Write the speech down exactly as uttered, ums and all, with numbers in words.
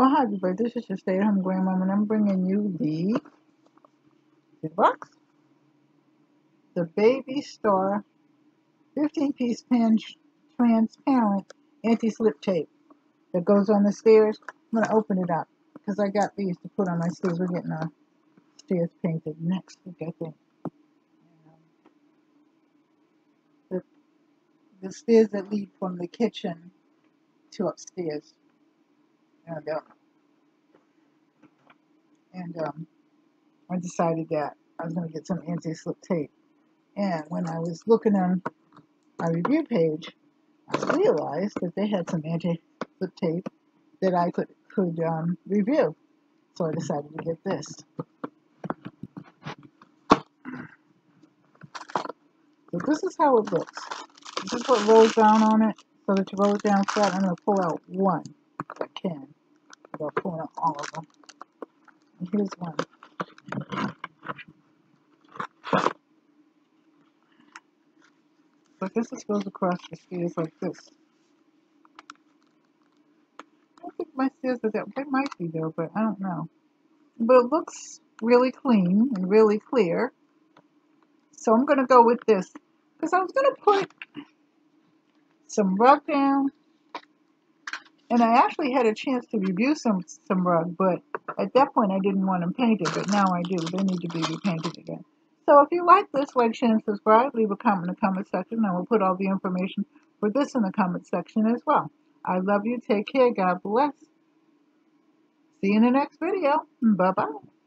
Well, happy birthday. This is your stay-at-home grandmama, and I'm bringing you the, the box. The Baby Star fifteen-piece transparent anti-slip tape that goes on the stairs. I'm going to open it up because I got these to put on my stairs. We're getting our stairs painted next week, I think. The, the stairs that lead from the kitchen to upstairs. And, uh, and um, I decided that I was going to get some anti-slip tape. And when I was looking on my review page, I realized that they had some anti-slip tape that I could, could um, review. So I decided to get this. So this is how it looks. This is what rolls down on it, so that you roll it down flat. I'm going to pull out one if I can. I'll pull out all of them. And here's one. But this just goes across the stairs like this. I don't think my stairs are that. They might be though, but I don't know. But it looks really clean and really clear. So I'm going to go with this because I was going to put some rug down. And I actually had a chance to review some, some rug, but at that point I didn't want them painted, but now I do. They need to be repainted again. So if you like this, like, share, and subscribe. Leave a comment in the comment section, and I will put all the information for this in the comment section as well. I love you. Take care. God bless. See you in the next video. Bye-bye.